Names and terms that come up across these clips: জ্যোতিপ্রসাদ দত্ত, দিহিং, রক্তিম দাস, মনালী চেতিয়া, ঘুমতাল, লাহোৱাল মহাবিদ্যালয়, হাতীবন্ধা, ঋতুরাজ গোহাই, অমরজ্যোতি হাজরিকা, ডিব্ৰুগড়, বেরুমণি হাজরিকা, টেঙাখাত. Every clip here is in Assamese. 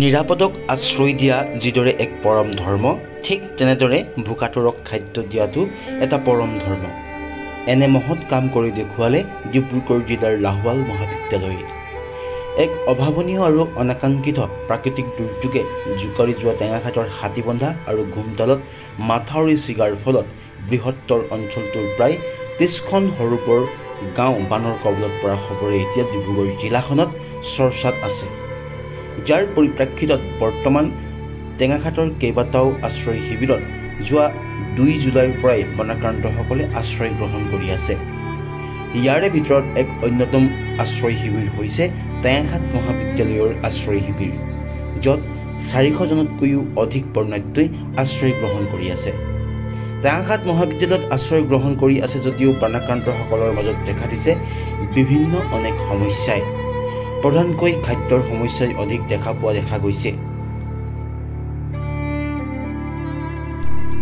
নিৰাপদক আশ্ৰয় দিয়া যিদৰে এক পৰম ধৰ্ম, ঠিক তেনেদৰে ভোকাতুৰক খাদ্য দিয়াটো এটা পৰম ধৰ্ম। এনে মহৎ কাম কৰি দেখুৱালে ডিব্ৰুগড় জিলাৰ লাহোৱাল মহাবিদ্যালয়ে। এক অভাৱনীয় আৰু অনাকাংক্ষিত প্ৰাকৃতিক দুৰ্যোগে জোকাৰি যোৱা টেঙাখাতৰ হাতীবন্ধা আৰু ঘুমতালত মাথাউৰি ছিগাৰ ফলত বৃহত্তৰ অঞ্চলটোৰ প্ৰায় 30খন সৰু বৰ গাঁও বানৰ কবলত পৰা খবৰে এতিয়া ডিব্ৰুগড় জিলাখনত চৰ্চাত আছে, যাৰ পৰিপ্ৰেক্ষিতত বৰ্তমান টেঙাখাতৰ কেইবাটাও আশ্ৰয় শিবিৰত যোৱা 2 জুলাইৰ পৰাই বনাক্ৰান্তসকলে আশ্ৰয় গ্ৰহণ কৰি আছে। ইয়াৰে ভিতৰত এক অন্যতম আশ্ৰয় শিবিৰ হৈছে টেঙাখাত মহাবিদ্যালয়ৰ আশ্ৰয় শিবিৰ, য'ত 400জনতকৈও অধিক বৰ্ণাঢ্যই আশ্ৰয় গ্ৰহণ কৰি আছে। টেঙাখাত মহাবিদ্যালয়ত আশ্ৰয় গ্ৰহণ কৰি আছে যদিও বানাক্ৰান্তসকলৰ মাজত দেখা দিছে বিভিন্ন অনেক সমস্যাই। প্ৰধানকৈ খাদ্যৰ সমস্যাই অধিক দেখা গৈছে।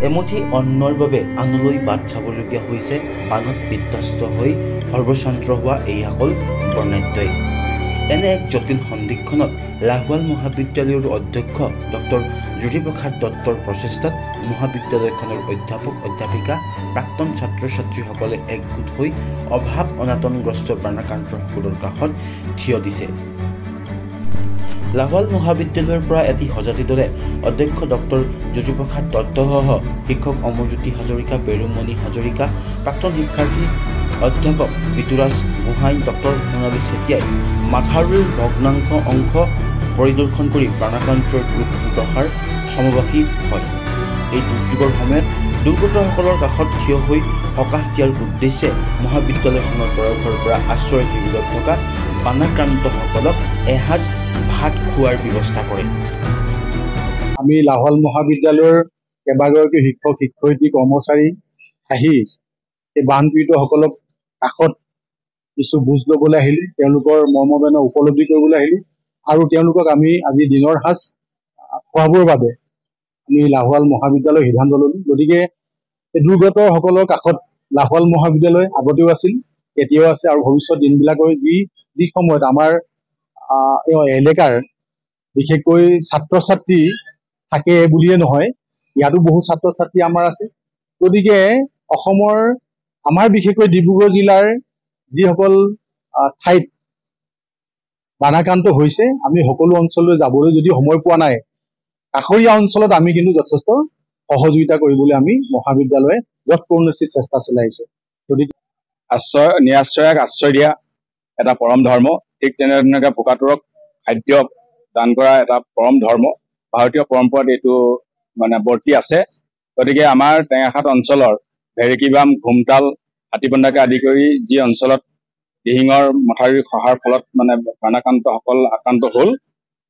এমুঠি অন্নৰ বাবে আনলৈ বাট চাবলগীয়া হৈছে বানত বিধ্বস্ত হৈ সৰ্বস্বান্ত্ৰ হোৱা এইসকল বৰ্ণাঢ্যই। এনে এক জটিল সন্ধিক্ষণত লাহোৱাল মহাবিদ্যালয়ৰ অধ্যক্ষ ডক্টৰ জ্যোতিপ্ৰসাদ দত্তৰ প্ৰচেষ্টাত মহাবিদ্যালয়খনৰ অধ্যাপক অধ্যাপিকা প্ৰাক্তন ছাত্ৰ ছাত্ৰীসকলে একগোট হৈ অভাৱ অনাটনগ্ৰস্ত বানাক্ৰান্তসকলৰ কাষত থিয় দিছে। লাহোৱাল মহাবিদ্যালয়ৰ পৰা এটি সঁজাতি দলে অধ্যক্ষ ডক্টৰ জ্যোতিপ্ৰসাদ দত্তসহ শিক্ষক অমৰজ্যোতি হাজৰিকা, বেৰুমণি হাজৰিকা, প্ৰাক্তন শিক্ষাৰ্থী অধ্যাপক ঋতুৰাজ গোহাই, ডক্টৰ মনালী চেতিয়াই মাথাউৰিৰ ভগ্নাংশ অংশ পৰিদৰ্শন কৰি প্ৰাণাক্ৰান্তৰ ৰূপ দশাৰ সমবাসী হয়। এই দুৰ্যোগৰ সময়ত দুৰ্গতসকলৰ কাষত থিয় হৈ সকাহ দিয়াৰ উদ্দেশ্যে মহাবিদ্যালয়খনৰ তৰফৰ পৰা আশ্ৰয় শিবিৰত থকা বানাক্ৰান্তসকলক এসাঁজ ভাত খোৱাৰ ব্যৱস্থা কৰে। আমি লাহোৱাল মহাবিদ্যালয়ৰ কেইবাগৰাকী শিক্ষক শিক্ষয়িত্ৰী কৰ্মচাৰী আহি এই বানপীড়িতসকলক কাষত কিছু বুজ ল'বলৈ আহিলোঁ, তেওঁলোকৰ মৰ্মবেদনা উপলব্ধি কৰিবলৈ আহিলোঁ আৰু তেওঁলোকক আমি আজি দিনৰ সাঁজ খোৱাবৰ বাবে আমি লাহোৱাল মহাবিদ্যালয়ৰ সিদ্ধান্ত ল'লোঁ। গতিকে এই দুৰ্গতসকলৰ কাষত লাহোৱাল মহাবিদ্যালয় আগতেও আছিল, এতিয়াও আছে আৰু ভৱিষ্যত দিনবিলাকৰ যি সময়ত আমাৰ এলেকাৰ বিশেষকৈ ছাত্ৰ ছাত্ৰী থাকে বুলিয়ে নহয়, ইয়াতো বহু ছাত্ৰ ছাত্ৰী আমাৰ আছে। গতিকে অসমৰ আমাৰ বিশেষকৈ ডিব্ৰুগড় জিলাৰ যিসকল ঠাইত বানাক্ৰান্ত হৈছে, আমি সকলো অঞ্চললৈ যাবলৈ যদি সময় পোৱা নাই, কাষৰীয়া অঞ্চলত আমি কিন্তু যথেষ্ট সহযোগিতা কৰিবলৈ আমি মহাবিদ্যালয়ে যৎপৰোনাস্তি চেষ্টা চলাই আহিছোঁ। গতিকে আশ্ৰয় নিৰাশ্ৰয়ক আশ্ৰয় দিয়া এটা পৰম ধৰ্ম, ঠিক তেনেধৰণে ভোকাতুৰক খাদ্য দান কৰা এটা পৰম ধৰ্ম, ভাৰতীয় পৰম্পৰাত এইটো মানে বৰ্তি আছে। গতিকে আমাৰ টেঙাখাত অঞ্চলৰ ভেৰেকীবাম, ঘুমতাল, হাতীবন্ধাকে আদি কৰি যি অঞ্চলত দিহিঙৰ মথাউৰি খহাৰ ফলত মানে বানাক্ৰান্তসকল আক্ৰান্ত হ'ল,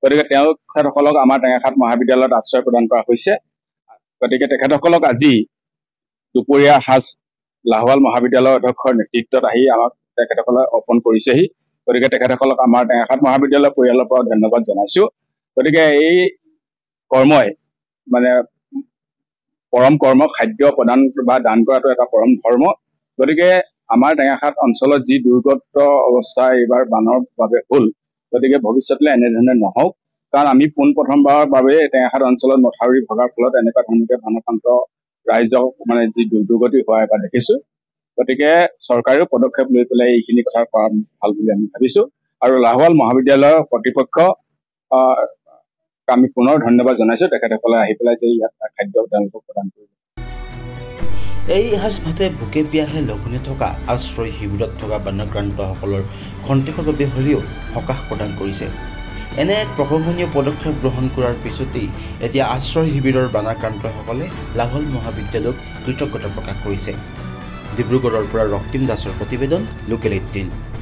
গতিকে তেখেতসকলক আমাৰ টেঙাখাত মহাবিদ্যালয়ত আশ্ৰয় প্ৰদান কৰা হৈছে। গতিকে তেখেতসকলক আজি দুপৰীয়া সাঁজ লাহোৱাল মহাবিদ্যালয়ৰ অধ্যক্ষৰ নেতৃত্বত আহি আমাক তেখেতসকলে অৰ্পণ কৰিছেহি। গতিকে তেখেতসকলক আমাৰ টেঙাখাত মহাবিদ্যালয়ৰ পৰিয়ালৰ পৰা ধন্যবাদ জনাইছোঁ। গতিকে এই কৰ্মই মানে পৰম কৰ্ম, খাদ্য প্ৰদান বা দান কৰাটো এটা পৰম ধৰ্ম। গতিকে আমাৰ টেঙাখাত অঞ্চলত যি দুৰ্গত অৱস্থা এইবাৰ বানৰ বাবে হ'ল, গতিকে ভৱিষ্যতলৈ এনেধৰণে নহওক, কাৰণ আমি পোনপ্ৰথমবাৰৰ বাবে টেঙাখাত অঞ্চলত মথাউৰি ভগাৰ ফলত এনেকুৱা ধৰণে বানাক্ৰান্ত ৰাইজক মানে যি দুৰ্গতি হোৱা এটা দেখিছোঁ। গতিকে চৰকাৰেও পদক্ষেপ লৈ পেলাই এইখিনি কথা কৰা ভাল বুলি আমি ভাবিছোঁ আৰু লাহোৱাল মহাবিদ্যালয়ৰ কৰ্তৃপক্ষ আমি পুনৰ ধন্যবাদ জনাইছোঁ, তেখেতসকলে আহি পেলাই যে ইয়াত খাদ্য তেওঁলোকক প্ৰদান কৰিলে। এই এসাঁজ ভাতে ভোকে পিয়াহে লঘোণে থকা আশ্ৰয় শিবিৰত থকা বানাক্ৰান্তসকলৰ খন্তেকৰ বাবে হ'লেও সকাহ প্ৰদান কৰিছে। এনে এক প্ৰশংসনীয় পদক্ষেপ গ্ৰহণ কৰাৰ পিছতেই এতিয়া আশ্ৰয় শিবিৰৰ বানাক্ৰান্তসকলে লাহোৱাল মহাবিদ্যালয়ক কৃতজ্ঞতা প্ৰকাশ কৰিছে। ডিব্ৰুগড়ৰ পৰা ৰক্তিম দাসৰ প্ৰতিবেদন, লোকেল 18।